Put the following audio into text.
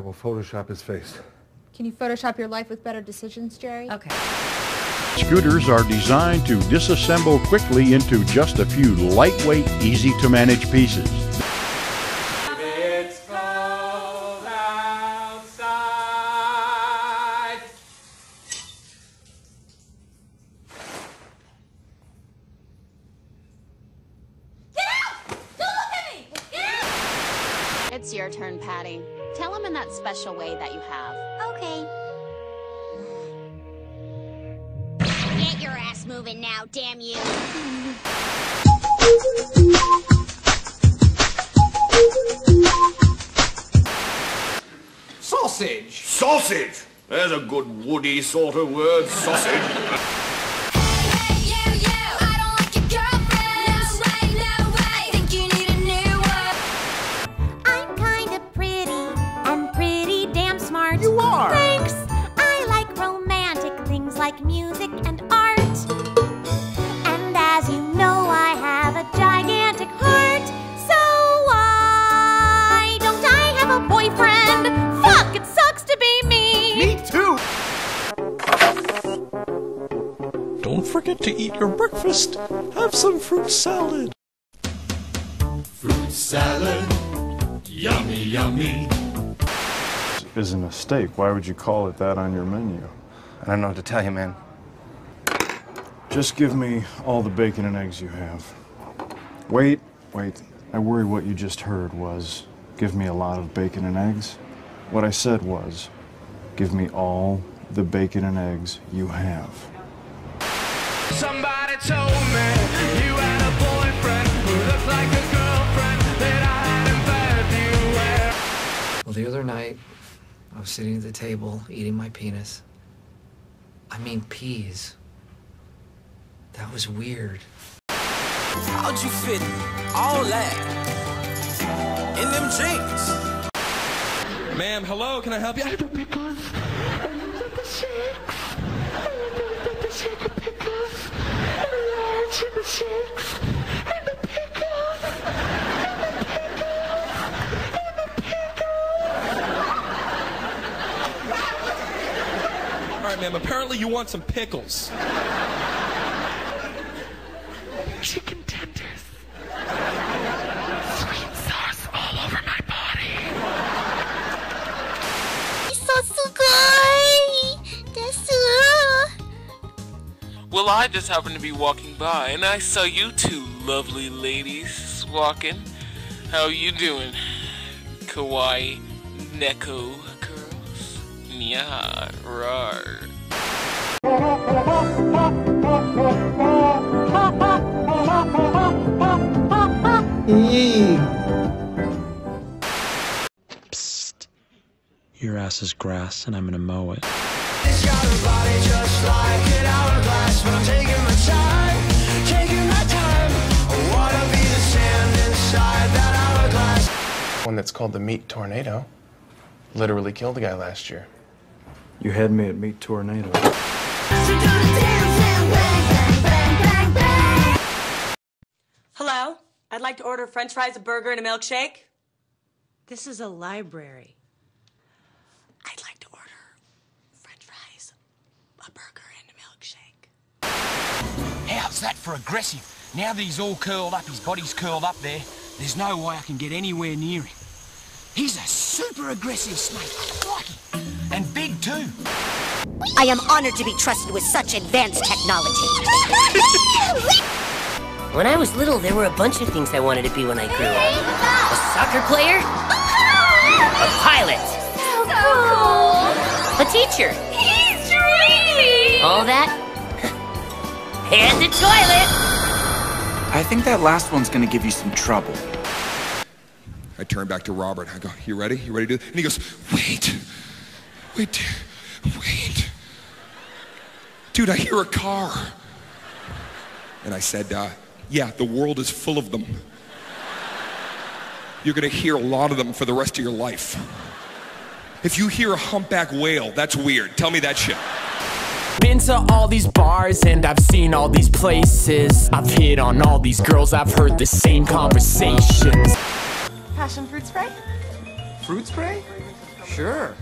I will Photoshop his face. Can you Photoshop your life with better decisions, Jerry? Okay. Scooters are designed to disassemble quickly into just a few lightweight, easy-to-manage pieces. It's cold outside. Get out! Don't look at me! Get out! It's your turn, Patty. Tell him in that special way that you have. Okay. Get your ass moving now, damn you. Sausage! Sausage! There's a good woody sort of word, sausage. Thanks! I like romantic things like music and art. And as you know, I have a gigantic heart. So why don't I have a boyfriend? Fuck, it sucks to be me! Me too! Don't forget to eat your breakfast. Have some fruit salad. Fruit salad. Yummy, yummy. Is a mistake. Why would you call it that on your menu? I don't know what to tell you, man. Just give me all the bacon and eggs you have. Wait. I worry what you just heard was, give me a lot of bacon and eggs. What I said was, give me all the bacon and eggs you have. Somebody told me you had a boyfriend who looked like a girlfriend that I had invited you. Well, the other night, I was sitting at the table, eating my penis. I mean, peas. That was weird. How'd you fit all that in them jeans? Ma'am, hello, can I help you? I love the pickles. I love the shakes. I love the shake of pickles. And the large and the shakes. And the pickles. Ma'am, apparently you want some pickles. Chicken tenders. Sweet sauce all over my body. Well, I just happened to be walking by, and I saw you two lovely ladies walking. How you doing? Kawaii Neko girls. Nya rar. Psst. Your ass is grass and I'm gonna mow it. It's got a body just like an hourglass, but I'm taking my time, I wanna be the sand inside that hourglass. One that's called the Meat Tornado. Literally killed a guy last year. You had me at Meat Tornado. Hello? I'd like to order french fries, a burger, and a milkshake. This is a library. I'd like to order french fries, a burger, and a milkshake. How's that for aggressive? Now that he's all curled up, his body's curled up there, there's no way I can get anywhere near him. He's a super aggressive snake. I like him. And big, too. I am honored to be trusted with such advanced technology. When I was little, there were a bunch of things I wanted to be when I grew up. A soccer player, a pilot, so cool. A teacher. He's dreaming. All that, and the toilet. I think that last one's gonna give you some trouble. I turn back to Robert. I go, "You ready? You ready to do this?" And he goes, "Wait, dude, I hear a car." And I said, yeah, the world is full of them. You're gonna hear a lot of them for the rest of your life. If you hear a humpback whale, that's weird. Tell me that shit. Been to all these bars and I've seen all these places. I've hit on all these girls, I've heard the same conversations. Passion fruit spray? Fruit spray? Sure.